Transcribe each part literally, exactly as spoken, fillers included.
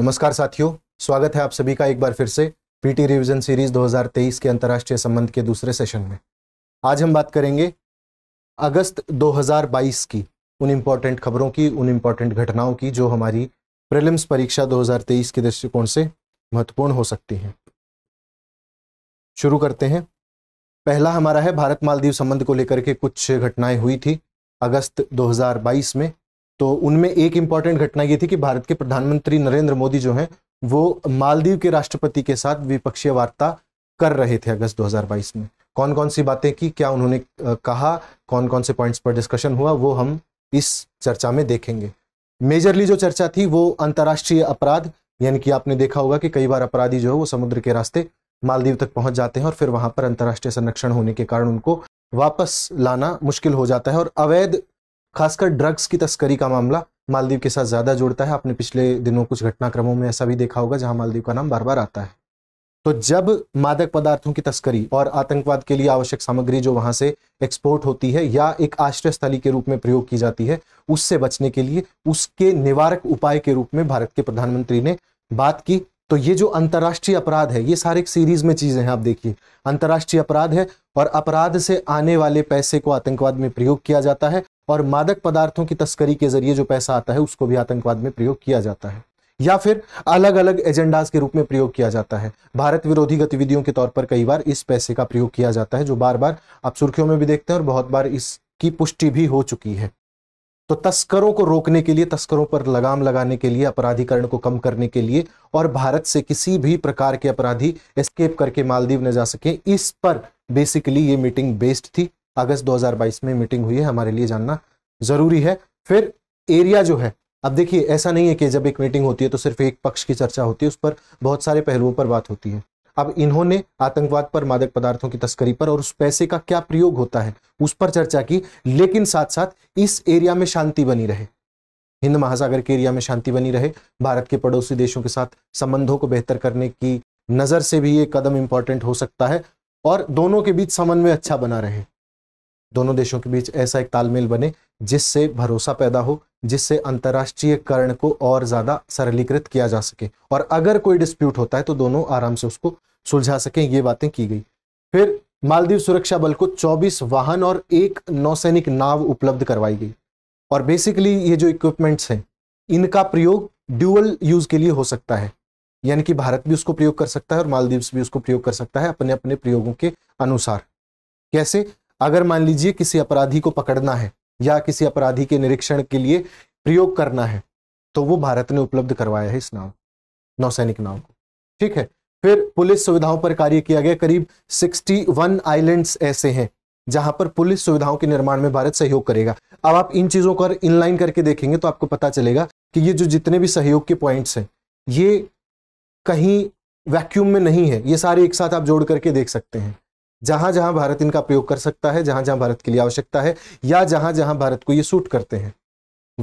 नमस्कार साथियों, स्वागत है आप सभी का एक बार फिर से पीटी रिवीजन सीरीज दो हज़ार तेईस के अंतर्राष्ट्रीय संबंध के दूसरे सेशन में। आज हम बात करेंगे अगस्त दो हज़ार बाईस की उन इम्पॉर्टेंट खबरों की, उन इम्पॉर्टेंट घटनाओं की जो हमारी प्रीलिम्स परीक्षा दो हज़ार तेईस के दृष्टिकोण से महत्वपूर्ण हो सकती हैं। शुरू करते हैं। पहला हमारा है भारत मालदीव संबंध को लेकर के कुछ घटनाएं हुई थी अगस्त दो हज़ार बाईस में। तो उनमें एक इम्पॉर्टेंट घटना ये थी कि भारत के प्रधानमंत्री नरेंद्र मोदी जो हैं वो मालदीव के राष्ट्रपति के साथ द्विपक्षीय वार्ता कर रहे थे अगस्त दो हज़ार बाईस में। कौन कौन सी बातें की, क्या उन्होंने कहा, कौन कौन से पॉइंट्स पर डिस्कशन हुआ, वो हम इस चर्चा में देखेंगे। मेजरली जो चर्चा थी वो अंतर्राष्ट्रीय अपराध, यानी कि आपने देखा होगा कि कई बार अपराधी जो है वो समुद्र के रास्ते मालदीव तक पहुंच जाते हैं और फिर वहां पर अंतर्राष्ट्रीय संरक्षण होने के कारण उनको वापस लाना मुश्किल हो जाता है। और अवैध, खासकर ड्रग्स की तस्करी का मामला मालदीव के साथ ज्यादा जुड़ता है। आपने पिछले दिनों कुछ घटनाक्रमों में ऐसा भी देखा होगा जहां मालदीव का नाम बार बार आता है। तो जब मादक पदार्थों की तस्करी और आतंकवाद के लिए आवश्यक सामग्री जो वहां से एक्सपोर्ट होती है या एक आश्रय स्थली के रूप में प्रयोग की जाती है, उससे बचने के लिए उसके निवारक उपाय के रूप में भारत के प्रधानमंत्री ने बात की। तो ये जो अंतर्राष्ट्रीय अपराध है, ये सारे एक सीरीज में चीजें हैं। आप देखिए, अंतर्राष्ट्रीय अपराध है और अपराध से आने वाले पैसे को आतंकवाद में प्रयोग किया जाता है और मादक पदार्थों की तस्करी के जरिए जो पैसा आता है उसको भी आतंकवाद में प्रयोग किया जाता है या फिर अलग अलग एजेंडाज के रूप में प्रयोग किया जाता है। भारत विरोधी गतिविधियों के तौर पर कई बार इस पैसे का प्रयोग किया जाता है, जो बार बार आप सुर्खियों में भी देखते हैं और बहुत बार इसकी पुष्टि भी हो चुकी है। तो तस्करों को रोकने के लिए, तस्करों पर लगाम लगाने के लिए, अपराधीकरण को कम करने के लिए और भारत से किसी भी प्रकार के अपराधी एस्केप करके मालदीव न जा सके, इस पर बेसिकली ये मीटिंग बेस्ड थी। अगस्त दो हज़ार बाईस में मीटिंग हुई है, हमारे लिए जानना जरूरी है। फिर एरिया जो है, अब देखिए ऐसा नहीं है कि जब एक मीटिंग होती है तो सिर्फ एक पक्ष की चर्चा होती है, उस पर बहुत सारे पहलुओं पर बात होती है। अब इन्होंने आतंकवाद पर, मादक पदार्थों की तस्करी पर और उस पैसे का क्या प्रयोग होता है उस पर चर्चा की, लेकिन साथ साथ इस एरिया में शांति बनी रहे, हिंद महासागर के एरिया में शांति बनी रहे। भारत के पड़ोसी देशों के साथ संबंधों को बेहतर करने की नजर से भी ये कदम इंपॉर्टेंट हो सकता है और दोनों के बीच समन्वय अच्छा बना रहे, दोनों देशों के बीच ऐसा एक तालमेल बने जिससे भरोसा पैदा हो, जिससे अंतर्राष्ट्रीयकरण को और ज्यादा सरलीकृत किया जा सके और अगर कोई डिस्प्यूट होता है तो दोनों आराम से उसको सुलझा सकें। ये बातें की गई। फिर मालदीव सुरक्षा बल को चौबीस वाहन और एक नौसैनिक नाव उपलब्ध करवाई गई और बेसिकली ये जो इक्विपमेंट्स हैं इनका प्रयोग ड्यूअल यूज के लिए हो सकता है, यानी कि भारत भी उसको प्रयोग कर सकता है और मालदीव भी उसको प्रयोग कर सकता है अपने अपने प्रयोगों के अनुसार। कैसे? अगर मान लीजिए किसी अपराधी को पकड़ना है या किसी अपराधी के निरीक्षण के लिए प्रयोग करना है तो वो भारत ने उपलब्ध करवाया है इस नाव, नौसैनिक नाव को। ठीक है। फिर पुलिस सुविधाओं पर कार्य किया गया। करीब इकसठ आइलैंड्स ऐसे हैं जहां पर पुलिस सुविधाओं के निर्माण में भारत सहयोग करेगा। अब आप इन चीजों को इनलाइन करके देखेंगे तो आपको पता चलेगा कि ये जो जितने भी सहयोग के पॉइंट्स हैं ये कहीं वैक्यूम में नहीं है, ये सारे एक साथ आप जोड़ करके देख सकते हैं। जहां जहां भारत इनका प्रयोग कर सकता है, जहां जहां भारत के लिए आवश्यकता है या जहां जहां भारत को ये सूट करते हैं,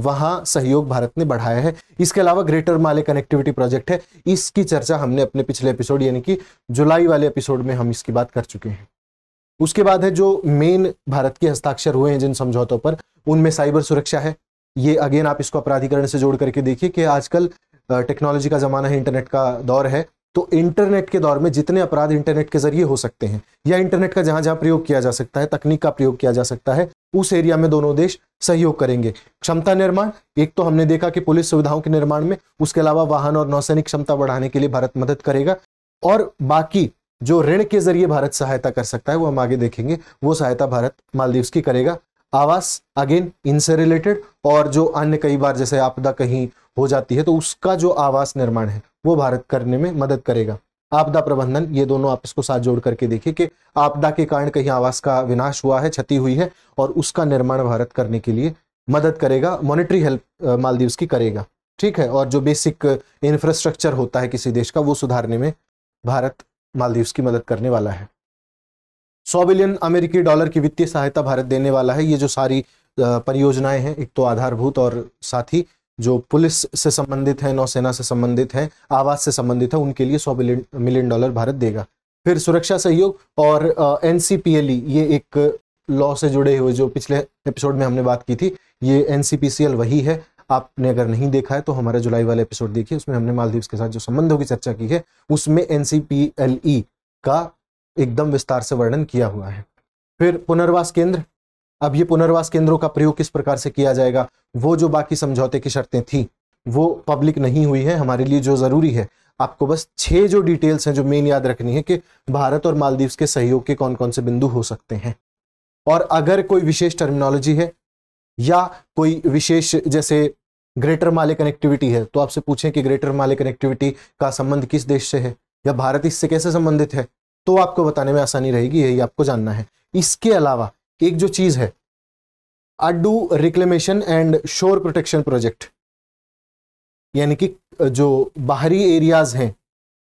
वहां सहयोग भारत ने बढ़ाया है। इसके अलावा ग्रेटर माले कनेक्टिविटी प्रोजेक्ट है, इसकी चर्चा हमने अपने पिछले एपिसोड यानी कि जुलाई वाले एपिसोड में हम इसकी बात कर चुके हैं। उसके बाद है जो मेन भारत के हस्ताक्षर हुए हैं जिन समझौतों पर, उनमें साइबर सुरक्षा है। ये अगेन आप इसको अपराधीकरण से जोड़ करके देखिए कि आजकल टेक्नोलॉजी का जमाना है, इंटरनेट का दौर है, तो इंटरनेट के दौर में जितने अपराध इंटरनेट के जरिए हो सकते हैं या इंटरनेट का जहां जहां प्रयोग किया जा सकता है, तकनीक का प्रयोग किया जा सकता है, उस एरिया में दोनों देश सहयोग करेंगे। क्षमता निर्माण, एक तो हमने देखा कि पुलिस सुविधाओं के निर्माण में, उसके अलावा वाहन और नौसैनिक क्षमता बढ़ाने के लिए भारत मदद करेगा और बाकी जो ऋण के जरिए भारत सहायता कर सकता है वो हम आगे देखेंगे, वो सहायता भारत मालदीव्स की करेगा। आवास, अगेन इनसे रिलेटेड, और जो अन्य कई बार जैसे आपदा कहीं हो जाती है तो उसका जो आवास निर्माण है वो भारत करने में मदद करेगा। आपदा प्रबंधन, ये दोनों आप इसको साथ जोड़ करके देखिए कि आपदा के कारण कहीं आवास का विनाश हुआ है, क्षति हुई है और उसका निर्माण भारत करने के लिए मदद करेगा। मॉनेटरी हेल्प मालदीव्स की करेगा। ठीक है। और जो बेसिक इंफ्रास्ट्रक्चर होता है किसी देश का वो सुधारने में भारत मालदीव्स की मदद करने वाला है। सौ बिलियन अमेरिकी डॉलर की वित्तीय सहायता भारत देने वाला है। ये जो सारी परियोजनाएं हैं, एक तो आधारभूत और साथ ही जो पुलिस से संबंधित है, नौसेना से संबंधित है, आवास से संबंधित है, उनके लिए सौ बिलियन मिलियन डॉलर भारत देगा। फिर सुरक्षा सहयोग और एनसीपीएलई, ये एक लॉ से जुड़े हुए जो पिछले एपिसोड में हमने बात की थी, ये एनसीपीसीएल वही है। आपने अगर नहीं देखा है तो हमारे जुलाई वाला एपिसोड देखिए, उसमें हमने मालदीव के साथ जो संबंधों की चर्चा की है उसमें एनसीपीएलई का एकदम विस्तार से वर्णन किया हुआ है। फिर पुनर्वास केंद्र, अब ये पुनर्वास केंद्रों का प्रयोग किस प्रकार से किया जाएगा, वो जो बाकी समझौते की शर्तें थी वो पब्लिक नहीं हुई है, हमारे लिए जो जरूरी है आपको बस छह जो डिटेल्स हैं जो मेन याद रखनी है कि भारत और मालदीव्स के सहयोग के कौन कौन से बिंदु हो सकते हैं। और अगर कोई विशेष टर्मिनोलॉजी है या कोई विशेष, जैसे ग्रेटर माले कनेक्टिविटी है, तो आपसे पूछें कि ग्रेटर माले कनेक्टिविटी का संबंध किस देश से है या भारत इससे कैसे संबंधित है, तो आपको बताने में आसानी रहेगी, यही आपको जानना है। इसके अलावा एक जो चीज है, Addu reclamation and shore protection project, यानी कि जो बाहरी एरियाज हैं,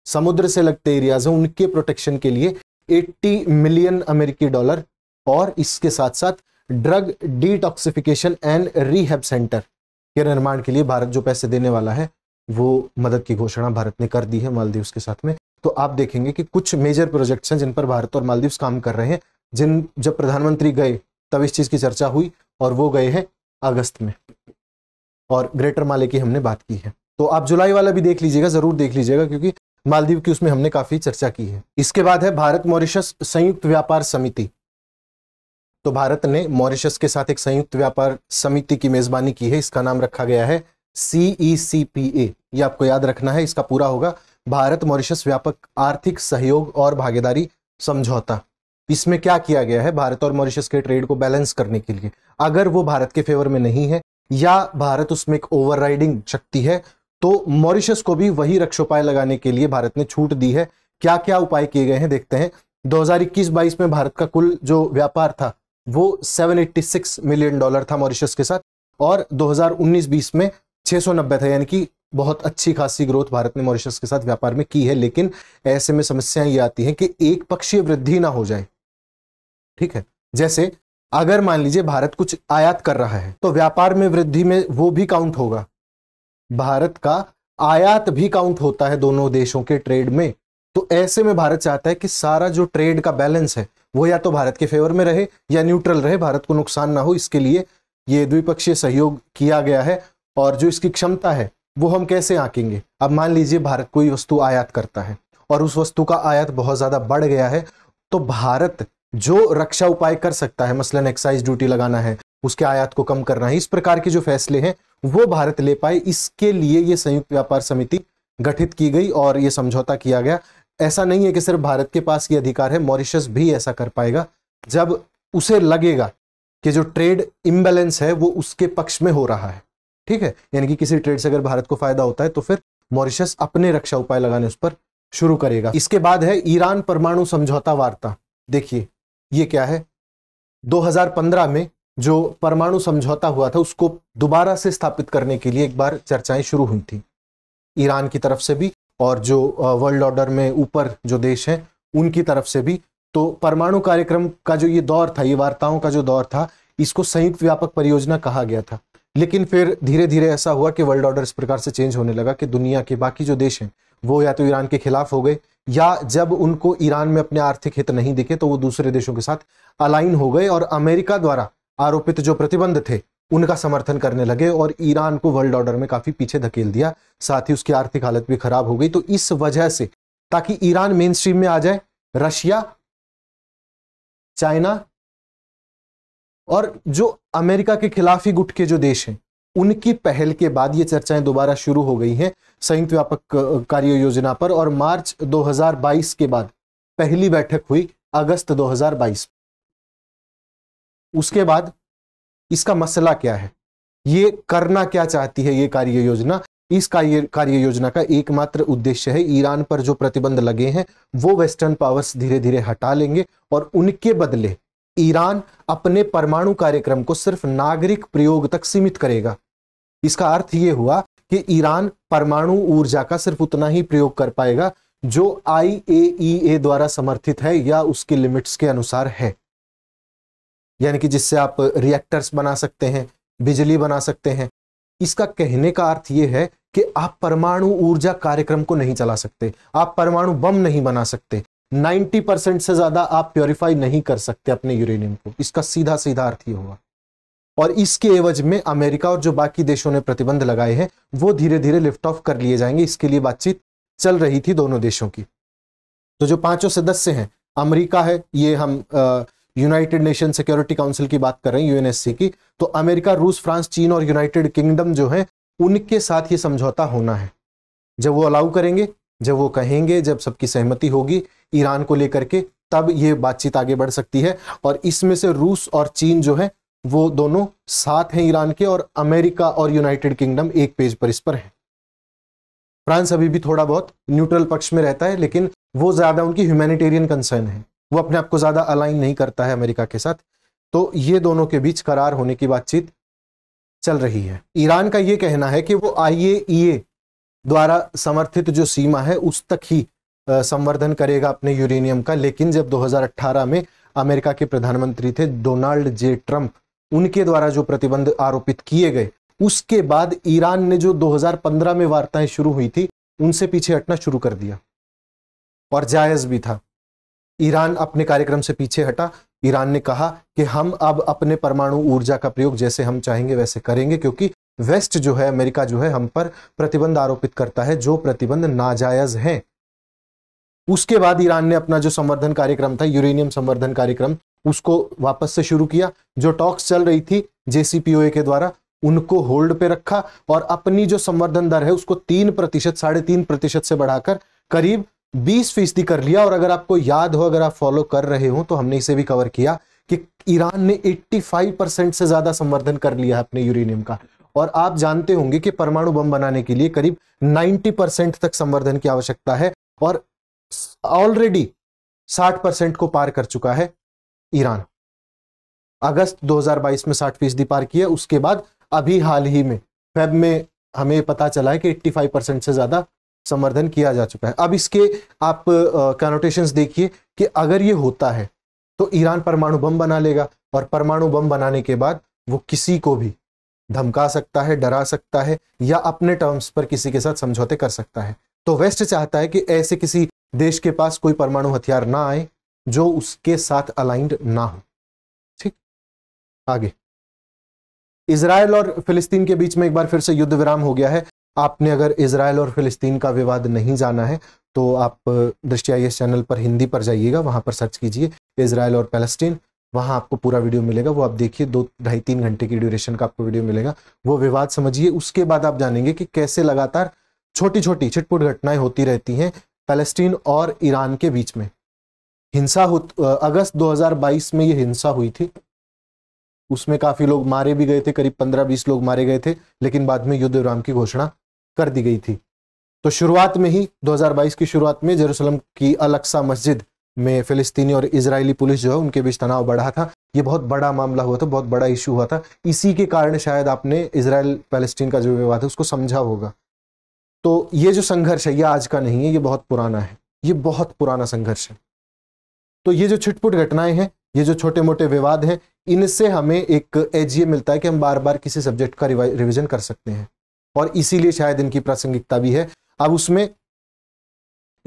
समुद्र से लगते एरियाज हैं, उनके प्रोटेक्शन के लिए अस्सी मिलियन अमेरिकी डॉलर, और इसके साथ साथ drug detoxification and rehab centre के निर्माण के लिए भारत जो पैसे देने वाला है वो मदद की घोषणा भारत ने कर दी है मालदीव्स के साथ में। तो आप देखेंगे कि कुछ मेजर प्रोजेक्ट्स हैं जिन पर भारत और मालदीव्स काम कर रहे हैं, जिन जब प्रधानमंत्री गए तब इस चीज की चर्चा हुई और वो गए हैं अगस्त में, और ग्रेटर माले की हमने बात की है। तो आप जुलाई वाला भी देख लीजिएगा, जरूर देख लीजिएगा, क्योंकि मालदीव की उसमें हमने काफी चर्चा की है। इसके बाद है भारत मॉरिशस संयुक्त व्यापार समिति। तो भारत ने मॉरिशस के साथ एक संयुक्त व्यापार समिति की मेजबानी की है, इसका नाम रखा गया है सीईसीपीए। ये आपको याद रखना है, इसका पूरा होगा भारत मॉरिशस व्यापक आर्थिक सहयोग और भागीदारी समझौता। इसमें क्या किया गया है, भारत और मॉरिशस के ट्रेड को बैलेंस करने के लिए, अगर वो भारत के फेवर में नहीं है या भारत उसमें एक ओवरराइडिंग शक्ति है, तो मॉरिशस को भी वही रक्षोपाय लगाने के लिए भारत ने छूट दी है। क्या क्या उपाय किए गए हैं देखते हैं। दो हज़ार इक्कीस बाईस में भारत का कुल जो व्यापार था वो सात सौ छियासी मिलियन डॉलर था मॉरिशस के साथ, और दो हज़ार उन्नीस बीस में छह सौ नब्बे था, यानी कि बहुत अच्छी खासी ग्रोथ भारत ने मॉरिशस के साथ व्यापार में की है। लेकिन ऐसे में समस्याएं ये आती हैं कि एक पक्षीय वृद्धि ना हो जाए, ठीक है। जैसे अगर मान लीजिए भारत कुछ आयात कर रहा है तो व्यापार में वृद्धि में वो भी काउंट होगा, भारत का आयात भी काउंट होता है दोनों देशों के ट्रेड में। तो ऐसे में भारत चाहता है कि सारा जो ट्रेड का बैलेंस है वो या तो भारत के फेवर में रहे या न्यूट्रल रहे, भारत को नुकसान ना हो। इसके लिए ये द्विपक्षीय सहयोग किया गया है, और जो इसकी क्षमता है वो हम कैसे आंकेंगे। अब मान लीजिए भारत कोई वस्तु आयात करता है और उस वस्तु का आयात बहुत ज्यादा बढ़ गया है, तो भारत जो रक्षा उपाय कर सकता है, मसलन एक्साइज ड्यूटी लगाना है, उसके आयात को कम करना है, इस प्रकार के जो फैसले हैं वो भारत ले पाए, इसके लिए ये संयुक्त व्यापार समिति गठित की गई और ये समझौता किया गया। ऐसा नहीं है कि सिर्फ भारत के पास ये अधिकार है, मॉरिशस भी ऐसा कर पाएगा जब उसे लगेगा कि जो ट्रेड इम्बैलेंस है वो उसके पक्ष में हो रहा है, ठीक है। यानी कि किसी ट्रेड से अगर भारत को फायदा होता है तो फिर मॉरिशस अपने रक्षा उपाय लगाने उस पर शुरू करेगा। इसके बाद है ईरान परमाणु समझौता वार्ता। देखिए ये क्या है, दो हज़ार पंद्रह में जो परमाणु समझौता हुआ था उसको दोबारा से स्थापित करने के लिए एक बार चर्चाएं शुरू हुई थी ईरान की तरफ से भी, और जो वर्ल्ड ऑर्डर में ऊपर जो देश हैं उनकी तरफ से भी। तो परमाणु कार्यक्रम का जो ये दौर था, ये वार्ताओं का जो दौर था, इसको संयुक्त व्यापक परियोजना कहा गया था। लेकिन फिर धीरे धीरे ऐसा हुआ कि वर्ल्ड ऑर्डर इस प्रकार से चेंज होने लगा कि दुनिया के बाकी जो देश हैं वो या तो ईरान के खिलाफ हो गए, या जब उनको ईरान में अपने आर्थिक हित नहीं दिखे तो वो दूसरे देशों के साथ अलाइन हो गए और अमेरिका द्वारा आरोपित जो प्रतिबंध थे उनका समर्थन करने लगे, और ईरान को वर्ल्ड ऑर्डर में काफी पीछे धकेल दिया, साथ ही उसकी आर्थिक हालत भी खराब हो गई। तो इस वजह से, ताकि ईरान मेन स्ट्रीम में आ जाए, रशिया, चाइना और जो अमेरिका के खिलाफी गुट के जो देश हैं उनकी पहल के बाद ये चर्चाएं दोबारा शुरू हो गई हैं संयुक्त व्यापक कार्य योजना पर, और मार्च दो हज़ार बाईस के बाद पहली बैठक हुई अगस्त दो हज़ार बाईस। उसके बाद इसका मसला क्या है, ये करना क्या चाहती है ये कार्य योजना। इस कार्य कार्य योजना का एकमात्र उद्देश्य है ईरान पर जो प्रतिबंध लगे हैं वो वेस्टर्न पावर्स धीरे धीरे हटा लेंगे, और उनके बदले ईरान अपने परमाणु कार्यक्रम को सिर्फ नागरिक प्रयोग तक सीमित करेगा। इसका अर्थ ये हुआ कि ईरान परमाणु ऊर्जा का सिर्फ उतना ही प्रयोग कर पाएगा जो आई ए ई ए द्वारा समर्थित है या उसकी लिमिट्स के अनुसार है, यानी कि जिससे आप रिएक्टर्स बना सकते हैं, बिजली बना सकते हैं। इसका कहने का अर्थ ये है कि आप परमाणु ऊर्जा कार्यक्रम को नहीं चला सकते, आप परमाणु बम नहीं बना सकते, नब्बे परसेंट से ज्यादा आप प्योरीफाई नहीं कर सकते अपने यूरेनियम को। इसका सीधा सीधा अर्थ ये हुआ। और इसके एवज में अमेरिका और जो बाकी देशों ने प्रतिबंध लगाए हैं वो धीरे धीरे लिफ्ट ऑफ कर लिए जाएंगे। इसके लिए बातचीत चल रही थी दोनों देशों की। तो जो पांचों सदस्य हैं, अमेरिका है, ये हम यूनाइटेड नेशन सिक्योरिटी काउंसिल की बात कर रहे हैं, यूएनएससी की, तो अमेरिका, रूस, फ्रांस, चीन और यूनाइटेड किंगडम जो है उनके साथ ये समझौता होना है। जब वो अलाउ करेंगे, जब वो कहेंगे, जब सबकी सहमति होगी ईरान को लेकर के, तब ये बातचीत आगे बढ़ सकती है। और इसमें से रूस और चीन जो है वो दोनों साथ हैं ईरान के, और अमेरिका और यूनाइटेड किंगडम एक पेज पर इस पर है। फ्रांस अभी भी थोड़ा बहुत न्यूट्रल पक्ष में रहता है, लेकिन वो ज्यादा उनकी ह्यूमैनिटेरियन कंसर्न है, वो अपने आप को ज्यादा अलाइन नहीं करता है अमेरिका के साथ। तो ये दोनों के बीच करार होने की बातचीत चल रही है। ईरान का ये कहना है कि वो आई ए ई ए द्वारा समर्थित जो सीमा है उस तक ही संवर्धन करेगा अपने यूरेनियम का। लेकिन जब दो हज़ार अठारह में अमेरिका के प्रधानमंत्री थे डोनाल्ड जे ट्रंप, उनके द्वारा जो प्रतिबंध आरोपित किए गए, उसके बाद ईरान ने जो दो हज़ार पंद्रह में वार्ताएं शुरू हुई थी उनसे पीछे हटना शुरू कर दिया, और जायज भी था। ईरान अपने कार्यक्रम से पीछे हटा। ईरान ने कहा कि हम अब अपने परमाणु ऊर्जा का प्रयोग जैसे हम चाहेंगे वैसे करेंगे, क्योंकि वेस्ट जो है, अमेरिका जो है, हम पर प्रतिबंध आरोपित करता है जो प्रतिबंध नाजायज हैं। उसके बाद ईरान ने अपना जो संवर्धन कार्यक्रम था, यूरेनियम संवर्धन कार्यक्रम, उसको वापस से शुरू किया। जो टॉक्स चल रही थी जे सी पी ओ ए के द्वारा उनको होल्ड पे रखा, और अपनी जो संवर्धन दर है उसको तीन प्रतिशत साढ़े तीन प्रतिशत से बढ़ाकर करीब बीस फीसदी कर लिया। और अगर आपको याद हो, अगर आप फॉलो कर रहे हो, तो हमने इसे भी कवर किया कि ईरान ने पचासी परसेंट से ज्यादा संवर्धन कर लिया अपने यूरेनियम का। और आप जानते होंगे कि परमाणु बम बनाने के लिए करीब नब्बे परसेंट तक संवर्धन की आवश्यकता है, और ऑलरेडी साठ परसेंट को पार कर चुका है ईरान। अगस्त दो हज़ार बाईस में साठ फीसदी पार किया। उसके बाद अभी हाल ही में फेब में हमें पता चला है कि पचासी परसेंट से ज्यादा संवर्धन किया जा चुका है। अब इसके आप कनोटेशंस देखिए कि अगर ये होता है तो ईरान परमाणु बम बना लेगा, और परमाणु बम बनाने के बाद वो किसी को भी धमका सकता है, डरा सकता है, या अपने टर्म्स पर किसी के साथ समझौते कर सकता है। तो वेस्ट चाहता है कि ऐसे किसी देश के पास कोई परमाणु हथियार ना आए जो उसके साथ अलाइंड ना हो। ठीक, आगे इजरायल और फिलिस्तीन के बीच में एक बार फिर से युद्ध विराम हो गया है। आपने अगर इजरायल और फिलिस्तीन का विवाद नहीं जाना है तो आप दृष्टि आई ए एस चैनल पर हिंदी पर जाइएगा, वहां पर सर्च कीजिए इजरायल और पैलेस्टीन, वहां आपको पूरा वीडियो मिलेगा, वो आप देखिए। दो ढाई तीन घंटे की ड्यूरेशन का आपको वीडियो मिलेगा, वो विवाद समझिए। उसके बाद आप जानेंगे कि कैसे लगातार छोटी छोटी छिटपुट घटनाएं होती रहती हैं पैलेस्टीन और ईरान के बीच में। हिंसा हो, अगस्त दो हज़ार बाईस में ये हिंसा हुई थी, उसमें काफी लोग मारे भी गए थे, करीब पंद्रह बीस लोग मारे गए थे, लेकिन बाद में युद्ध विराम की घोषणा कर दी गई थी। तो शुरुआत में ही दो हज़ार बाईस की शुरुआत में जेरूसलम की अल-अक्सा मस्जिद में फिलिस्तीनी और इजरायली पुलिस जो है उनके बीच तनाव बढ़ा था। ये बहुत बड़ा मामला हुआ था, बहुत बड़ा इशू हुआ था। इसी के कारण शायद आपने इजरायल पैलेस्टीन का जो विवाद है उसको समझा होगा। तो ये जो संघर्ष है ये आज का नहीं है, ये बहुत पुराना है, ये बहुत पुराना संघर्ष है। तो ये जो छिटपुट घटनाएं हैं, ये जो छोटे मोटे विवाद हैं, इनसे हमें एक एज ये मिलता है कि हम बार बार किसी सब्जेक्ट का रिवीजन कर सकते हैं, और इसीलिए शायद इनकी प्रासंगिकता भी है। अब उसमें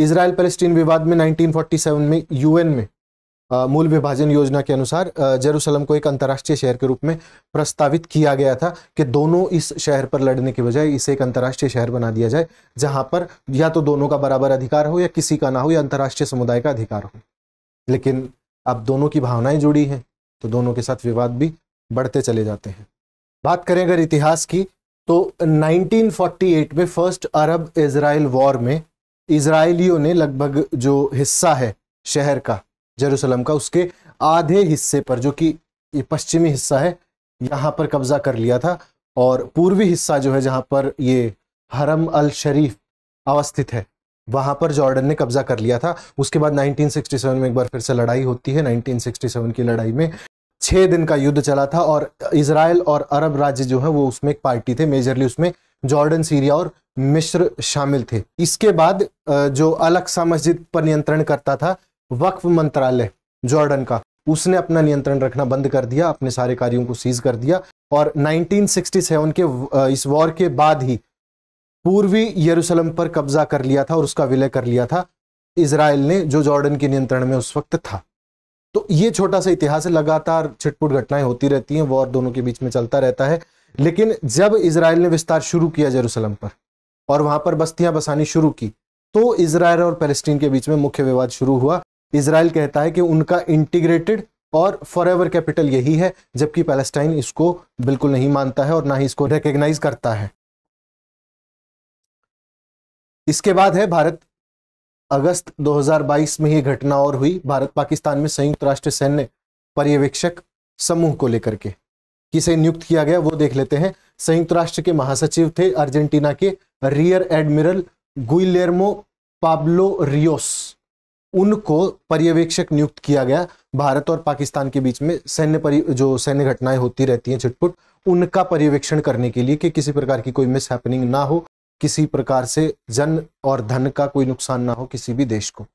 इजरायल पैलेस्टीन विवाद में उन्नीस सौ सैंतालीस में यूएन में आ, मूल विभाजन योजना के अनुसार जेरूसलम को एक अंतर्राष्ट्रीय शहर के रूप में प्रस्तावित किया गया था कि दोनों इस शहर पर लड़ने के बजाय इसे एक अंतर्राष्ट्रीय शहर बना दिया जाए, जहां पर या तो दोनों का बराबर अधिकार हो या किसी का ना हो या अंतर्राष्ट्रीय समुदाय का अधिकार हो। लेकिन अब दोनों की भावनाएं जुड़ी हैं तो दोनों के साथ विवाद भी बढ़ते चले जाते हैं। बात करें अगर इतिहास की तो उन्नीस सौ अड़तालीस में फर्स्ट अरब इजराइल वॉर में इजरायलियों ने लगभग जो हिस्सा है शहर का, जेरूसलम का, उसके आधे हिस्से पर, जो कि ये पश्चिमी हिस्सा है, यहाँ पर कब्जा कर लिया था। और पूर्वी हिस्सा जो है जहाँ पर ये हरम अल शरीफ अवस्थित है वहाँ पर जॉर्डन ने कब्जा कर लिया था। उसके बाद उन्नीस सौ सड़सठ में एक बार फिर से लड़ाई होती है। उन्नीस सौ सड़सठ की लड़ाई में छः दिन का युद्ध चला था, और इजरायल और अरब राज्य जो है वो उसमें एक पार्टी थे, मेजरली उसमें जॉर्डन, सीरिया और मिस्र शामिल थे। इसके बाद जो अल-अक्सा मस्जिद पर नियंत्रण करता था वक्फ मंत्रालय जॉर्डन का, उसने अपना नियंत्रण रखना बंद कर दिया, अपने सारे कार्यों को सीज कर दिया। और उन्नीस सौ सड़सठ के इस वॉर के बाद ही पूर्वी यरूशलेम पर कब्जा कर लिया था और उसका विलय कर लिया था इजरायल ने, जो जॉर्डन के नियंत्रण में उस वक्त था। तो ये छोटा सा इतिहास है, लगातार छिटपुट घटनाएं होती रहती हैं, वॉर दोनों के बीच में चलता रहता है। लेकिन जब इसराइल ने विस्तार शुरू किया जेरूसलम पर और वहां पर बस्तियां बसानी शुरू की तो इसराइल और पैलेस्टीन के बीच में मुख्य विवाद शुरू हुआ। इसराइल कहता है कि उनका इंटीग्रेटेड और फॉरएवर कैपिटल यही है, जबकि पैलेस्टाइन इसको बिल्कुल नहीं मानता है और ना ही इसको रिकग्नाइज करता है। इसके बाद है भारत, अगस्त दो हज़ार बाईस में ये घटना और हुई भारत पाकिस्तान में संयुक्त राष्ट्र सैन्य पर्यवेक्षक समूह को लेकर के, किसे नियुक्त किया गया वो देख लेते हैं। संयुक्त राष्ट्र के महासचिव थे अर्जेंटीना के rear admiral Guillermo Pablo Rios, उनको पर्यवेक्षक नियुक्त किया गया। भारत और पाकिस्तान के बीच में सैन्य परि जो सैन्य घटनाएं होती रहती हैं छिटपुट, उनका पर्यवेक्षण करने के लिए कि किसी प्रकार की कोई मिस हैपनिंग ना हो, किसी प्रकार से जन और धन का कोई नुकसान ना हो किसी भी देश को।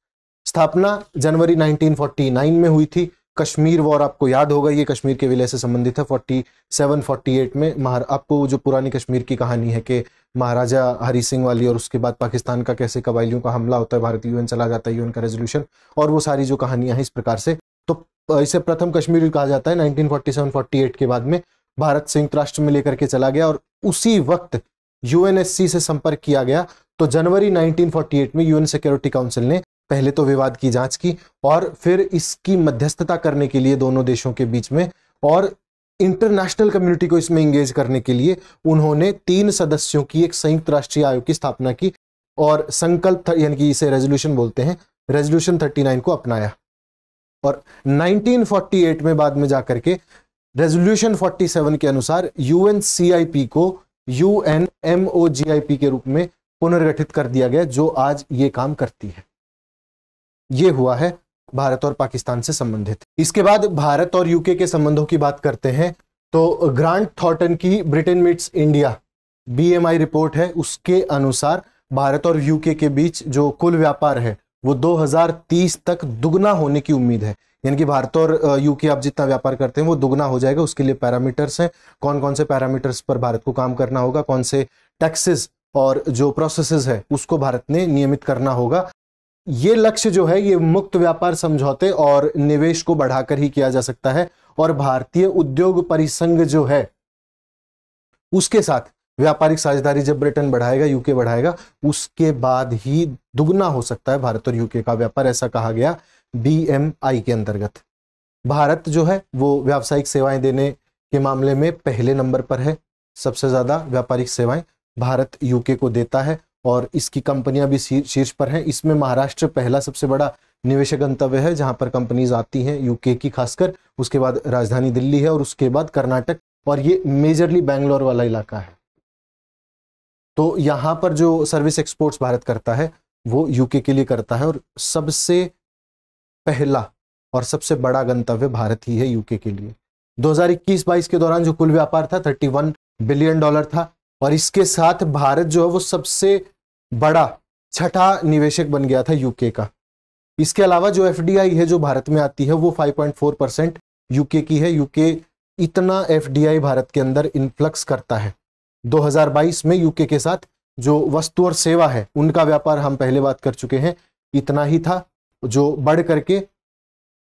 स्थापना जनवरी उन्नीस सौ उनचास में हुई थी। कश्मीर वॉर आपको याद होगा, ये कश्मीर के विलय से संबंधित है। सैंतालीस अड़तालीस में महार आपको जो पुरानी कश्मीर की कहानी है कि महाराजा हरि सिंह वाली, और उसके बाद पाकिस्तान का कैसे कबायलियों का हमला होता है, भारतीय यूएन चला जाता है, यूएन का रेजोल्यूशन, और वो सारी जो कहानियां हैं इस प्रकार से। तो इसे प्रथम कश्मीर कहा जाता है। उन्नीस सौ सैंतालीस अड़तालीस के बाद में भारत संयुक्त राष्ट्र में लेकर के चला गया और उसी वक्त यूएनएससी से संपर्क किया गया। तो जनवरी उन्नीस सौ अड़तालीस में यूएन सिक्योरिटी काउंसिल ने पहले तो विवाद की जांच की और फिर इसकी मध्यस्थता करने के लिए दोनों देशों के बीच में और इंटरनेशनल कम्युनिटी को इसमें इंगेज करने के लिए उन्होंने तीन सदस्यों की एक संयुक्त राष्ट्रीय आयोग की स्थापना की और संकल्प यानी कि इसे रेजोल्यूशन बोलते हैं, रेजोल्यूशन उनतालीस को अपनाया। और उन्नीस सौ अड़तालीस में बाद में जाकर के रेजोल्यूशन सैंतालीस के अनुसार यूएनसीआईपी को यूएनएमओजीआईपी के रूप में पुनर्गठित कर दिया गया, जो आज ये काम करती है। ये हुआ है भारत और पाकिस्तान से संबंधित। इसके बाद भारत और यूके के संबंधों की बात करते हैं तो ग्रांट थॉर्टन की Britain meets India BMI report है, उसके अनुसार भारत और यूके के बीच जो कुल व्यापार है वो दो हज़ार तीस तक दुगना होने की उम्मीद है। यानी कि भारत और यूके आप जितना व्यापार करते हैं वो दुगना हो जाएगा। उसके लिए पैरामीटर्स हैं, कौन कौन से पैरामीटर्स पर भारत को काम करना होगा, कौन से टैक्सेस और जो प्रोसेसेस है उसको भारत ने नियमित करना होगा। ये लक्ष्य जो है ये मुक्त व्यापार समझौते और निवेश को बढ़ाकर ही किया जा सकता है और भारतीय उद्योग परिसंघ जो है उसके साथ व्यापारिक साझेदारी जब ब्रिटेन बढ़ाएगा, यूके बढ़ाएगा, उसके बाद ही दुगना हो सकता है भारत और यूके का व्यापार, ऐसा कहा गया बीएमआई के अंतर्गत। भारत जो है वो व्यावसायिक सेवाएं देने के मामले में पहले नंबर पर है, सबसे ज्यादा व्यापारिक सेवाएं भारत यूके को देता है और इसकी कंपनियां भी शीर्ष पर हैं। इसमें महाराष्ट्र पहला सबसे बड़ा निवेश गंतव्य है जहां पर कंपनीज आती हैं यूके की खासकर, उसके बाद राजधानी दिल्ली है और उसके बाद कर्नाटक, और ये मेजरली बेंगलोर वाला इलाका है। तो यहाँ पर जो सर्विस एक्सपोर्ट्स भारत करता है वो यूके के लिए करता है और सबसे पहला और सबसे बड़ा गंतव्य भारत ही है यूके के लिए। दो हज़ार इक्कीस बाईस के दौरान जो कुल व्यापार था इकतीस बिलियन डॉलर था और इसके साथ भारत जो है वो सबसे बड़ा छठा निवेशक बन गया था यूके का। इसके अलावा जो एफडीआई है जो भारत में आती है वो पाँच पॉइंट चार परसेंट यूके की है। यूके इतना एफडीआई भारत के अंदर इन्फ्लक्स करता है। दो हज़ार बाईस में यूके के साथ जो वस्तु और सेवा है उनका व्यापार हम पहले बात कर चुके हैं, इतना ही था जो बढ़ करके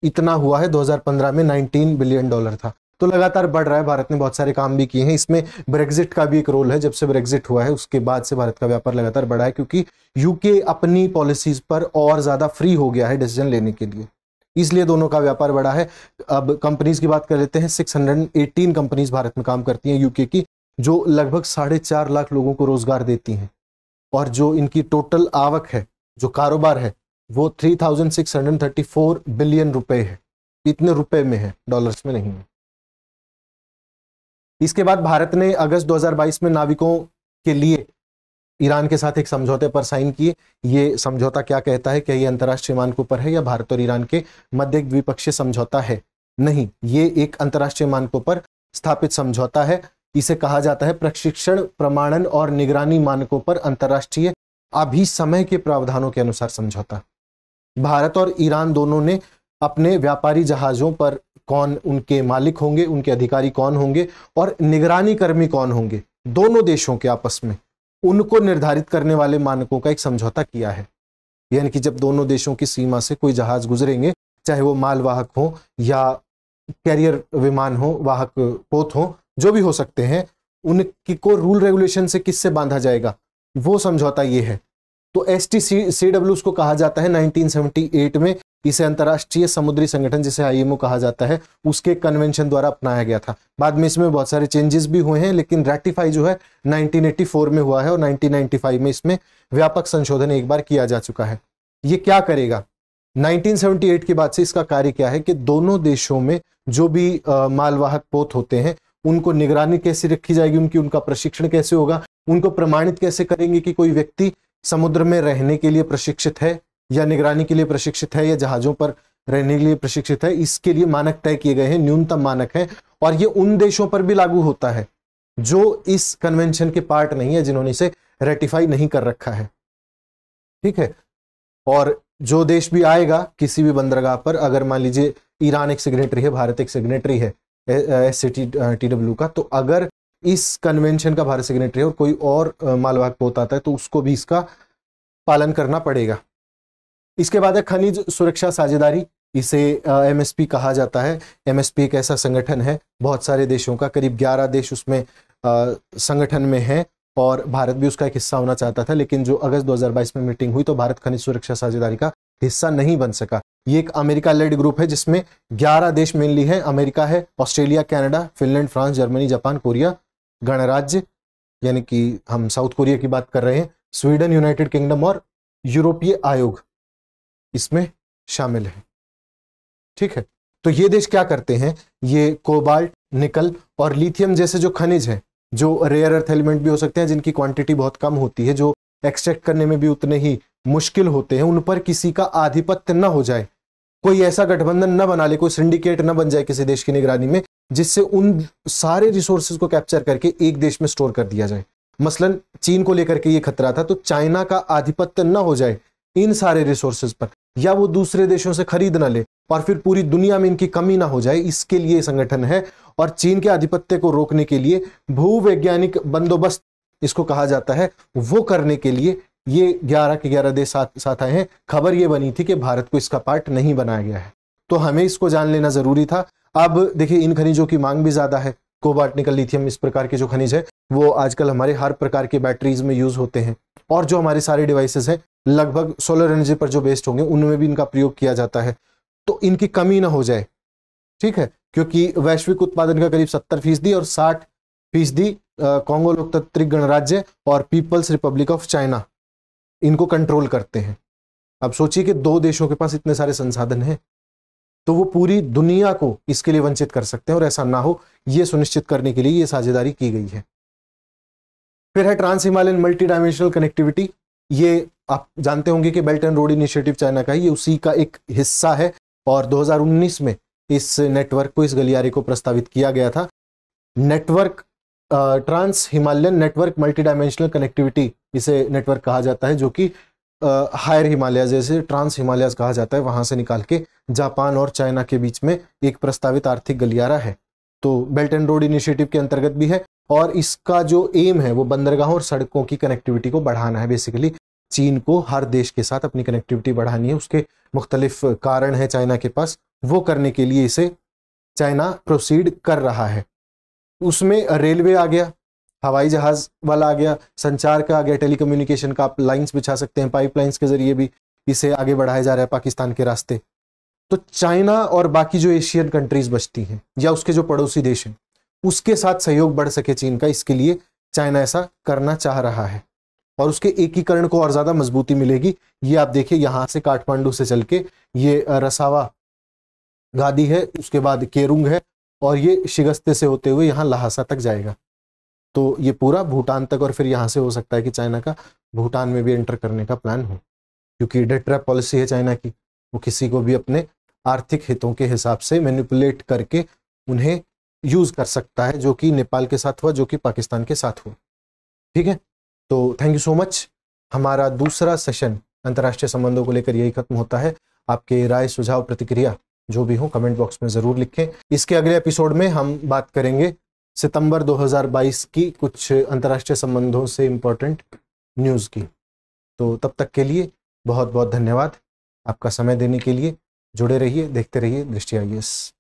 इतना हुआ है। दो हज़ार पंद्रह में उन्नीस बिलियन डॉलर था। तो लगातार बढ़ रहा है, भारत ने बहुत सारे काम भी किए हैं। इसमें ब्रेग्जिट का भी एक रोल है, जब से ब्रेग्जिट हुआ है उसके बाद से भारत का व्यापार लगातार बढ़ा है क्योंकि यूके अपनी पॉलिसीज पर और ज्यादा फ्री हो गया है डिसीजन लेने के लिए, इसलिए दोनों का व्यापार बढ़ा है। अब कंपनीज की बात कर लेते हैं। Six hundred eighteen companies Bharat में काम करती हैं यूके की, जो लगभग साढ़े चार लाख लोगों को रोजगार देती हैं और जो इनकी टोटल आवक है, जो कारोबार है, वो three thousand six hundred thirty four billion रुपए है। इतने रुपए में है, डॉलर्स में नहीं है। इसके बाद भारत ने अगस्त दो हज़ार बाईस में नाविकों के लिए ईरान के साथ एक समझौते पर साइन किए। ये समझौता क्या कहता है, क्या ये अंतर्राष्ट्रीय विमान के ऊपर है या भारत और ईरान के मध्य द्विपक्षीय समझौता है? नहीं, ये एक अंतर्राष्ट्रीय विमान के ऊपर स्थापित समझौता है। इसे कहा जाता है प्रशिक्षण, प्रमाणन और निगरानी मानकों पर अंतर्राष्ट्रीय अभिसमय के प्रावधानों के अनुसार समझौता। भारत और ईरान दोनों ने अपने व्यापारी जहाजों पर कौन उनके मालिक होंगे, उनके अधिकारी कौन होंगे और निगरानी कर्मी कौन होंगे, दोनों देशों के आपस में उनको निर्धारित करने वाले मानकों का एक समझौता किया है। यानी कि जब दोनों देशों की सीमा से कोई जहाज गुजरेंगे, चाहे वो मालवाहक हो या कैरियर विमान हो, वाहक पोत हो, जो भी हो सकते हैं, उनकी को रूल रेगुलेशन से किससे बांधा जाएगा, वो समझौता ये है। तो एस टी सी सी डब्ल्यूज को कहा जाता है नाइनटीन सेवेंटी एट में, इसे अंतर्राष्ट्रीय समुद्री संगठन जिसे आई एम ओ कहा जाता है उसके कन्वेंशन द्वारा अपनाया गया था। बाद में इसमें बहुत सारे चेंजेस भी हुए हैं, लेकिन रेटिफाई जो है नाइनटीन एटी फोर में हुआ है और नाइनटीन नाइंटी फाइव में इसमें व्यापक संशोधन एक बार किया जा चुका है। ये क्या करेगा, नाइनटीन सेवेंटी एट के बाद से इसका कार्य क्या है कि दोनों देशों में जो भी मालवाहक पोत होते हैं उनको निगरानी कैसे रखी जाएगी, उनकी उनका प्रशिक्षण कैसे होगा, उनको प्रमाणित कैसे करेंगे कि कोई व्यक्ति समुद्र में रहने के लिए प्रशिक्षित है या निगरानी के लिए प्रशिक्षित है या जहाजों पर रहने के लिए प्रशिक्षित है। इसके लिए मानक तय किए गए हैं, न्यूनतम मानक है, और ये उन देशों पर भी लागू होता है जो इस कन्वेंशन के पार्ट नहीं है, जिन्होंने इसे रेटिफाई नहीं कर रखा है। ठीक है, और जो देश भी आएगा किसी भी बंदरगाह पर, अगर मान लीजिए ईरान एक सिग्नेटरी है, भारत एक सिग्नेटरी है एस सी टी डब्ल्यू का, तो अगर इस कन्वेंशन का भारत सिग्नेटरी है और कोई और मालवाहक पोत आता है तो उसको भी इसका पालन करना पड़ेगा। इसके बाद है खनिज सुरक्षा साझेदारी, इसे एम एस पी कहा जाता है। एम एस पी एक ऐसा संगठन है बहुत सारे देशों का, करीब ग्यारह देश उसमें आ, संगठन में हैं और भारत भी उसका एक हिस्सा होना चाहता था, लेकिन जो अगस्त दो हज़ार बाईस में मीटिंग हुई तो भारत खनिज सुरक्षा साझेदारी का हिस्सा नहीं बन सका। ये एक अमेरिका लेड ग्रुप है जिसमें ग्यारह देश मेनली हैं, अमेरिका है, Australia, Canada, Finland, France, Germany, Japan, Korea गणराज्य, यानी कि हम साउथ कोरिया की बात कर रहे हैं, स्वीडन, यूनाइटेड किंगडम और यूरोपीय आयोग इसमें शामिल है। ठीक है, तो ये देश क्या करते हैं, ये कोबाल्ट, निकल और लिथियम जैसे जो खनिज हैं, जो रेयर अर्थ एलिमेंट भी हो सकते हैं जिनकी क्वांटिटी बहुत कम होती है, जो एक्सट्रैक्ट करने में भी उतने ही मुश्किल होते हैं, उन पर किसी का आधिपत्य न हो जाए, कोई ऐसा गठबंधन न बना ले, कोई सिंडिकेट न बन जाए किसी देश की निगरानी में, जिससे उन सारे रिसोर्सेज को कैप्चर करके एक देश में स्टोर कर दिया जाए। मसलन चीन को लेकर के ये खतरा था, तो चाइना का आधिपत्य न हो जाए इन सारे रिसोर्सेज पर, या वो दूसरे देशों से खरीद ना ले और फिर पूरी दुनिया में इनकी कमी ना हो जाए, इसके लिए संगठन है। और चीन के आधिपत्य को रोकने के लिए भूवैज्ञानिक बंदोबस्त इसको कहा जाता है, वो करने के लिए ये ग्यारह के ग्यारह देश साथ साथ आए हैं। खबर ये बनी थी कि भारत को इसका पार्ट नहीं बनाया गया है, तो हमें इसको जान लेना जरूरी था। अब देखिए, इन खनिजों की मांग भी ज्यादा है, कोबाल्ट, निकल, लिथियम इस प्रकार के जो खनिज है वो आजकल हमारे हर प्रकार के बैटरीज में यूज होते हैं, और जो हमारे सारे डिवाइसेस हैं लगभग सोलर एनर्जी पर जो बेस्ड होंगे उनमें भी इनका प्रयोग किया जाता है, तो इनकी कमी ना हो जाए। ठीक है, क्योंकि वैश्विक उत्पादन का करीब सत्तर फीसदी और साठ फीसदी कॉन्गो लोकतांत्रिक गणराज्य और पीपल्स रिपब्लिक ऑफ चाइना इनको कंट्रोल करते हैं। अब सोचिए कि दो देशों के पास इतने सारे संसाधन हैं, तो वो पूरी दुनिया को इसके लिए वंचित कर सकते हैं, और ऐसा ना हो ये सुनिश्चित करने के लिए ये साझेदारी की गई है। फिर है trans Himalayan multi dimensional connectivity, ये आप जानते होंगे कि belt and road initiative China का है, ये उसी का एक हिस्सा है, और दो हज़ार उन्नीस में इस नेटवर्क को, इस गलियारे को प्रस्तावित किया गया था। Network trans Himalayan network multi dimensional connectivity इसे नेटवर्क कहा जाता है, जो कि हायर हिमालय जैसे ट्रांस हिमालय कहा जाता है, वहां से निकाल के जापान और चाइना के बीच में एक प्रस्तावित आर्थिक गलियारा है, तो बेल्ट एंड रोड इनिशिएटिव के अंतर्गत भी है। और इसका जो एम है वो बंदरगाहों और सड़कों की कनेक्टिविटी को बढ़ाना है। बेसिकली चीन को हर देश के साथ अपनी कनेक्टिविटी बढ़ानी है, उसके मुख्तलिफ कारण है चाइना के पास, वो करने के लिए इसे चाइना प्रोसीड कर रहा है। उसमें रेलवे आ गया, हवाई जहाज वाला आ गया, संचार का आ गया, टेलीकम्युनिकेशन का, आप लाइन्स बिछा सकते हैं, पाइपलाइंस के जरिए भी इसे आगे बढ़ाया जा रहा है पाकिस्तान के रास्ते। तो चाइना और बाकी जो एशियन कंट्रीज बचती हैं या उसके जो पड़ोसी देश हैं उसके साथ सहयोग बढ़ सके चीन का, इसके लिए चाइना ऐसा करना चाह रहा है, और उसके एकीकरण को और ज्यादा मजबूती मिलेगी। ये आप देखिए, यहाँ से काठमांडू से चल के ये रसावा गादी है, उसके बाद केरुंग है, और ये शिगस्ते से होते हुए यहाँ लहासा तक जाएगा, तो ये पूरा भूटान तक, और फिर यहाँ से हो सकता है कि चाइना का भूटान में भी एंटर करने का प्लान हो, क्योंकि डेट्रैप पॉलिसी है चाइना की, वो किसी को भी अपने आर्थिक हितों के हिसाब से मैनिपुलेट करके उन्हें यूज कर सकता है, जो कि नेपाल के साथ हुआ, जो कि पाकिस्तान के साथ हुआ। ठीक है, तो थैंक यू सो मच। हमारा दूसरा सेशन अंतर्राष्ट्रीय संबंधों को लेकर यही खत्म होता है। आपके राय, सुझाव, प्रतिक्रिया जो भी हो कमेंट बॉक्स में जरूर लिखें। इसके अगले एपिसोड में हम बात करेंगे सितंबर दो हज़ार बाईस की कुछ अंतर्राष्ट्रीय संबंधों से इम्पोर्टेंट न्यूज़ की। तो तब तक के लिए बहुत बहुत धन्यवाद आपका समय देने के लिए। जुड़े रहिए, देखते रहिए दृष्टि आई ए एस।